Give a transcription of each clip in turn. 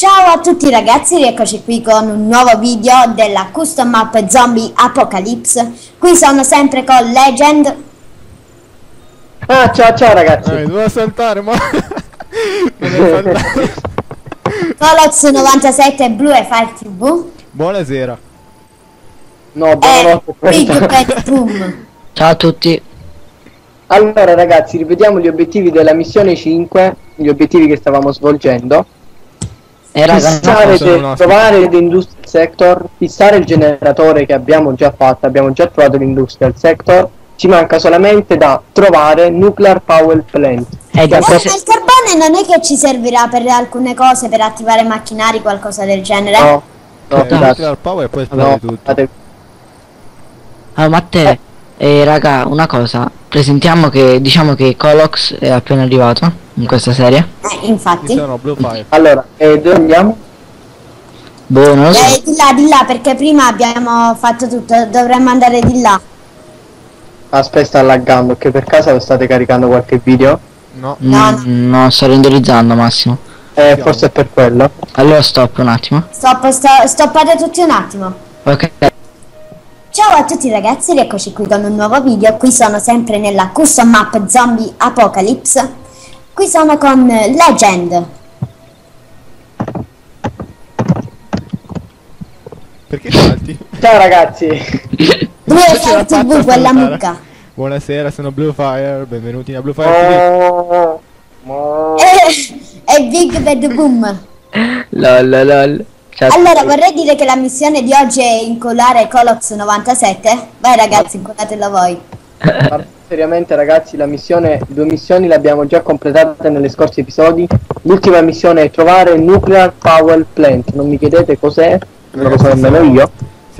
Ciao a tutti ragazzi, rieccoci qui con un nuovo video della custom map Zombie Apocalypse. Qui sono sempre con Legend. Ah, ciao ragazzi. Dovevo saltare, ma... Colox97Blu e FireTV. Buonasera. No, buonanotte. Big Bad Boom. Ciao a tutti. Allora ragazzi, rivediamo gli obiettivi della missione 5, gli obiettivi che stavamo svolgendo. Trovare l'Industrial Sector, fissare il generatore che abbiamo già fatto, abbiamo già trovato l'Industrial Sector, ci manca solamente da trovare Nuclear Power Plant. Il carbone non è che ci servirà per alcune cose, per attivare macchinari, qualcosa del genere? No, Nuclear Power puoi fare tutto. Matteo, raga, una cosa, presentiamo che diciamo che Colox è appena arrivato in questa serie. Infatti. Allora, dove andiamo? Boh, non lo so. Di là, perché prima abbiamo fatto tutto, dovremmo andare di là. Aspetta, sta laggando, che per caso lo state caricando qualche video? No, sto renderizzando, Massimo. Forse è per quello. Allora stop un attimo. Stoppate tutti un attimo. Ok. Ciao a tutti ragazzi, rieccoci qui con un nuovo video. Qui sono sempre nella custom map Zombie Apocalypse. Qui sono con Legend. Perché salti? Ciao ragazzi. Bluefire TV, quella mucca. Buonasera, sono Bluefire, benvenuti a Bluefire TV. E Big Bad Boom. Lol. Allora vorrei dire che la missione di oggi è incollare Colox97. Vai ragazzi, incollatelo voi. Seriamente ragazzi, la missione, due missioni le abbiamo già completate negli scorsi episodi. L'ultima missione è trovare Nuclear Power Plant. Non mi chiedete cos'è, non lo so nemmeno io.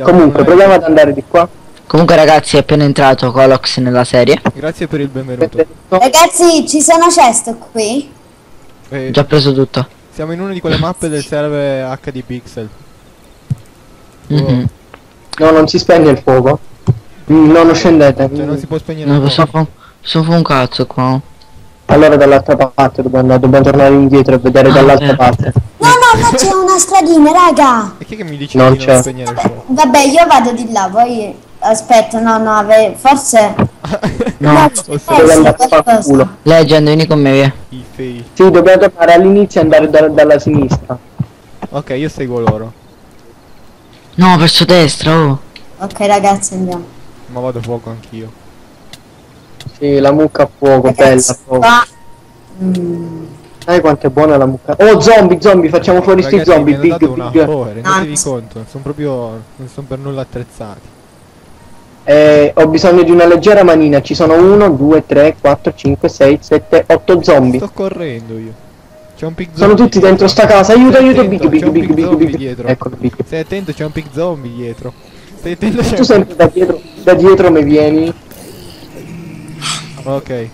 Comunque proviamo ad andare di qua. Comunque ragazzi, è appena entrato Colox nella serie. Grazie per il benvenuto. Ragazzi, ci sono cesto qui? Già preso tutto. Siamo in una di quelle mappe del server Hypixel. No, non si spegne il fuoco. No, non scendete, cioè, non si può spegnere. Non posso fare un cazzo qua. Allora dall'altra parte dobbiamo tornare indietro e vedere dall'altra parte. No, c'è una stradina, raga. E che mi dici non di non spegnere? Vabbè, io vado di là, voi aspetta, forse no, forse. Legend, vieni con me, via. Sì, dobbiamo tornare all'inizio e andare dalla sinistra. Ok, io seguo loro. No, verso destra, oh. Ok ragazzi, andiamo. Ma vado a fuoco anch'io. Sì, la mucca a fuoco, ragazzi, bella a fuoco. Sai quanto è buona la mucca. Oh, zombie, facciamo fuori sti zombie. Mi hanno dato una favore, rendetevi conto, sono proprio, non sono per nulla attrezzati. Ho bisogno di una leggera manina, ci sono 1, 2, 3, 4, 5, 6, 7, 8 zombie. Sto correndo io. C'è un pig zombie. Sono tutti dentro sta casa, aiuto, big dietro. Ecco, big. Stai attento, c'è un pig zombie dietro. Stai attento, c'è un pig zombie dietro. Da dietro mi vieni. Ok.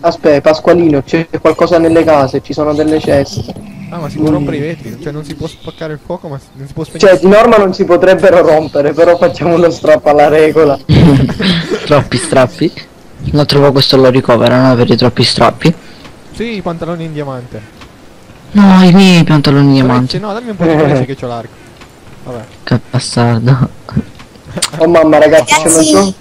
Aspetta, Pasqualino, c'è qualcosa nelle case, ci sono delle ceste. Ah, ma si può rompere i vetri, cioè non si può spaccare il fuoco, ma non si può spegnere. Cioè di norma non si potrebbero rompere, però facciamo lo strappo alla regola. Troppi strappi. Non trovo, questo lo ricoverano per i troppi strappi. Sì, i pantaloni in diamante. No, i miei pantaloni in diamante. No, dammi un po' di polizia che c'ho l'arco. Vabbè. Che bastardo. Oh mamma ragazzi, c'è una...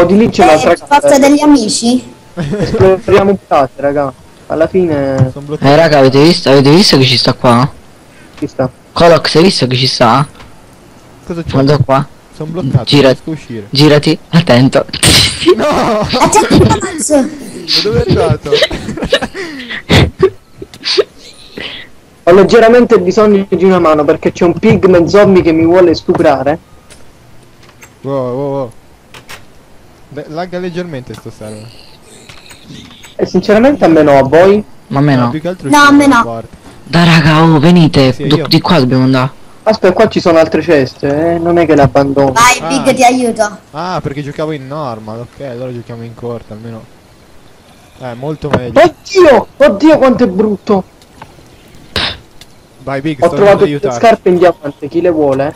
Oh, di lì c'è un'altra casa degli amici. Esploriamo un piatto, raga. Alla fine raga, avete visto che ci sta qua? Ci sta. Colox, hai visto che ci sta? Cosa c'è? Guarda qua. Sono bloccato. Girati, attento. No! Dove è andato? Ho leggeramente bisogno di una mano perché c'è un pigman zombie che mi vuole stuprare. Wow. Lagga leggermente sto server. E sinceramente a me no, a voi? Ma a me no. No, a me no. Dai raga, oh, venite, sì, di qua dobbiamo andare. Aspetta, qua ci sono altre ceste, non è che le abbandono. Vai, Big, ti aiuto. Ah, perché giocavo in normal, ok, allora giochiamo in corta almeno. Molto meglio. Oddio quanto è brutto. Vai Big, ho trovato le scarpe in diamante, chi le vuole?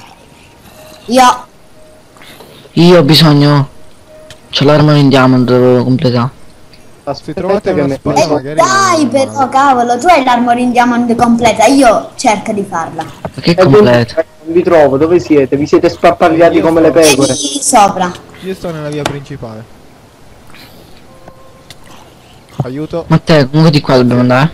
Io ho bisogno. C'ho l'arma in diamante, devo completare. Se trovate una spada magari... Dai però cavolo, tu hai l'armor in diamond completa, io cerco di farla. Ma che completa? Non vi trovo, dove siete? Vi siete sparpagliati come le pecore. Sopra. Io sto nella via principale. Aiuto. Ma te, comunque di qua dobbiamo andare?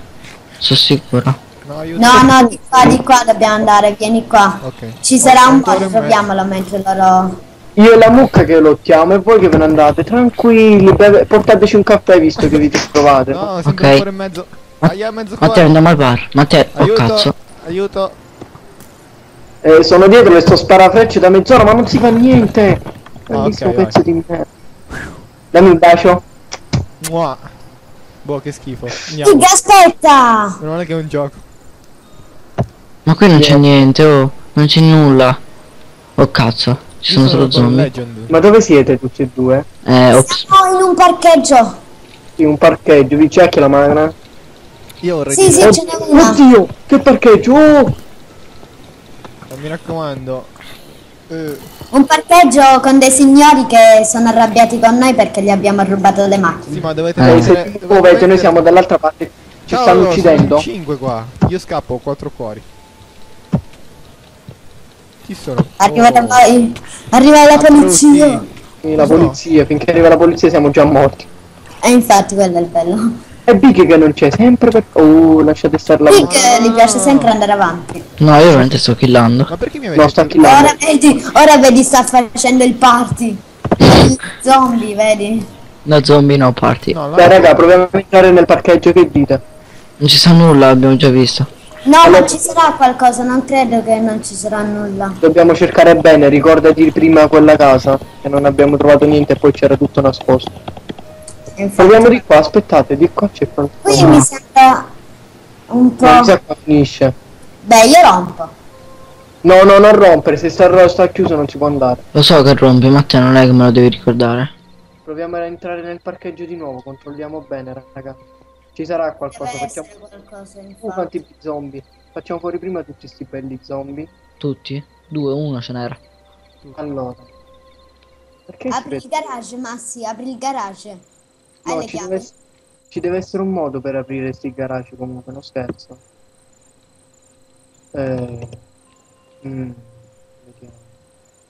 Sono sicuro. No, aiuto. No, no, di qua dobbiamo andare, vieni qua. Okay. Ci sarà un po', troviamolo mentre loro... Io e la mucca che lo chiamo e voi che ve ne andate, tranquilli, portateci un caffè visto che vi trovate. No, siamo ancora in mezzo. Aia, mezzo qua. Ma te andiamo al bar, ma te, aiuto, oh cazzo. Aiuto. Sono dietro, le sto sparafrecce da mezz'ora, ma non si fa niente. Bellissimo, okay, pezzo di merda. Dammi un bacio. Mua. Boh, che schifo. Andiamo. Ti aspetta! Non è che è un gioco. Ma qui non c'è niente, oh. Non c'è nulla. Oh cazzo. Ci sono solo zombie. Ma dove siete tutti e due? Siamo in un parcheggio. In un parcheggio, vi c'è anche la mana? Io vorrei... Sì, sì, ce n'è una. Oddio, che parcheggio! Oh! Mi raccomando. Un parcheggio con dei signori che sono arrabbiati con noi perché gli abbiamo rubato le macchine. Sì, ma dovete... Dovete, noi siamo dall'altra parte. Ci stanno uccidendo. 5 qua. Io scappo, 4 cuori. Chi sono? Arriva da voi! Arriva la polizia! Sì, la polizia, finché arriva la polizia siamo già morti. E infatti quello è il bello. È Big che non c'è, sempre per... Oh, lasciate stare la Big, gli piace sempre andare avanti. No, io veramente sto killando. Ma perché mi avete... No, sto killando. Ora vedi sta facendo il party. Zombie, vedi? No, zombie no, party. No, beh, raga, proviamo a entrare nel parcheggio, che dite? Non ci sa nulla, abbiamo già visto. No, allora, non ci sarà qualcosa, non credo che non ci sarà nulla. Dobbiamo cercare bene, ricordati prima quella casa, che non abbiamo trovato niente e poi c'era tutto nascosto. Proviamo di qua, aspettate, di qua c'è qualcosa. Qui mi sembra un po'... Non so qua finisce. Beh, io rompo. No, no, non rompere, se sta chiuso non si può andare. Lo so che rompi, ma te non è che me lo devi ricordare. Proviamo a entrare nel parcheggio di nuovo, controlliamo bene, raga. Ci sarà qualcosa, facciamo quanti zombie. Facciamo fuori prima tutti sti belli zombie. Tutti? 2, 1 ce n'era. Allora. Perché apri il garage, Massi, apri il garage. No, le chiavi. Ci deve essere un modo per aprire sti garage comunque, non scherzo.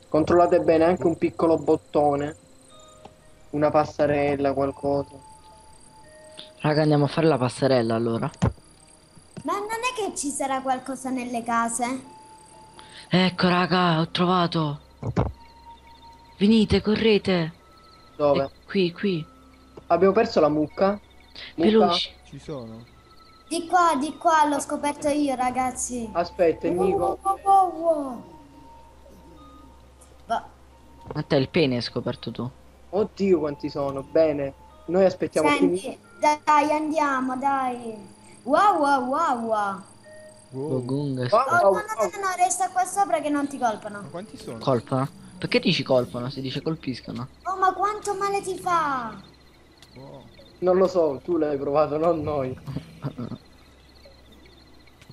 Controllate bene anche un piccolo bottone. Una passerella, qualcosa. Raga, andiamo a fare la passerella allora. Ma non è che ci sarà qualcosa nelle case? Ecco raga, ho trovato. Venite, correte. Dove? Qui, qui. Abbiamo perso la mucca. Veloci. Ci sono. Di qua, l'ho scoperto io ragazzi. Aspetta, Nico. Ma te il pene hai scoperto tu. Oddio quanti sono, bene. Noi aspettiamo. Senti, dai, andiamo, dai. Wow, wow, wow, wow. Oh, Gunga. Oh, no, no, no, resta qua sopra che non ti colpano. Ma quanti sono? Colpano? Perché dici colpano? Si dice colpiscono. Oh, ma quanto male ti fa? Wow. Non lo so, tu l'hai provato, non noi.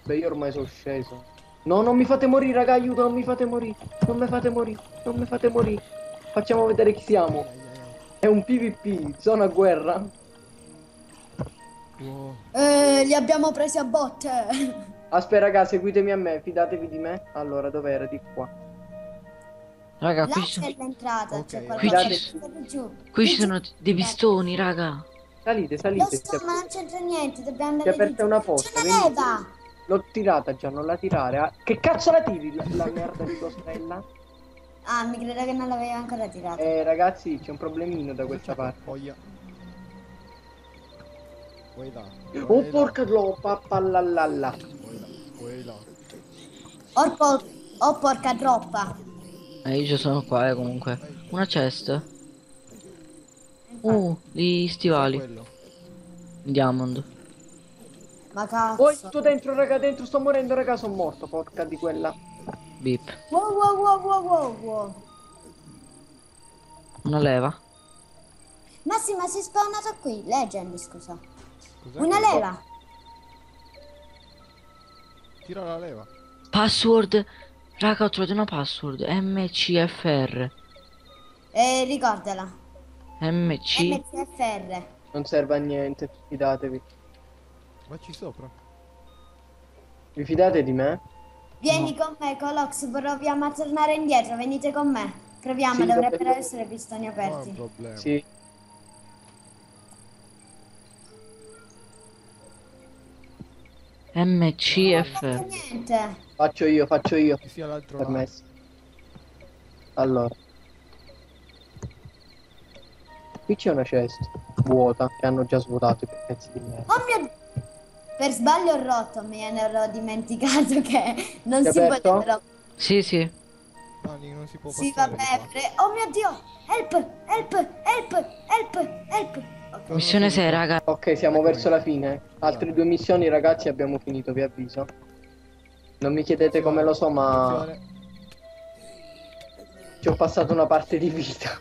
Beh, io ormai sono sceso. No, non mi fate morire, raga, aiuto, non mi fate morire. Non mi fate morire, non mi fate morire. Facciamo vedere chi siamo. È un PvP, zona guerra. Wow. Li abbiamo presi a botte. Aspetta raga, seguitemi a me, fidatevi di me. Allora, dov'era? Di qua. Raga, là qui c'è l'entrata, okay. C'è qui ci sono dei pistoni, raga. Salite, salite. Lo so, ma non c'entra niente, dobbiamo andare. Si è aperta una porta. L'ho tirata già, non la tirare. Ah, che cazzo la tiri la merda di costrella? Ah, mi credo che non l'avevo ancora tirata. Ragazzi, c'è un problemino da questa parte. Oh, porca troppa, pallallalla. Oh, porca troppa. Io ci sono qua, comunque. Una chest. Gli stivali. Diamond. Ma cazzo. Oh, sto dentro, raga, dentro. Sto morendo, raga, sono morto, porca di quella. Beep. Wow, wow, wow, wow, wow, wow. Una leva. Massima si è spawnato qui, Legend, scusa. Una leva. Tira la leva. Password. Raga, ho trovato una password. MCFR. Ricordala. MCFR. Non serve a niente, fidatevi. Vacci sopra. Vi fidate di me? Vieni con me, Colox, proviamo a tornare indietro, venite con me. Proviamo, sì, dovrebbero essere pistoni aperti. No, sì. MCF. Non faccio niente. Faccio io. Che sia l'altro permesso. Allora. Qui c'è una cesta vuota che hanno già svuotato i pezzi di merda. Oh mio... Per sbaglio ho rotto, me ne ero dimenticato che non si poteva. Sì, sì. No, non si può passare. Sì, vabbè. Oh mio Dio! Help! Okay. Missione 6, raga. Ok, siamo verso la fine. Altre due missioni, ragazzi, abbiamo finito, vi avviso. Non mi chiedete come lo so, ma... Ci ho passato una parte di vita.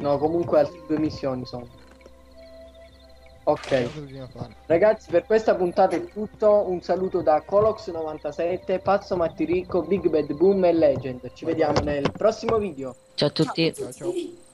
No, comunque altre due missioni sono. Ok. Ragazzi, per questa puntata è tutto. Un saluto da Colox97, Pazzo Mattirico, Big Bad Boom e Legend. Ci vediamo nel prossimo video. Ciao a tutti. Ciao.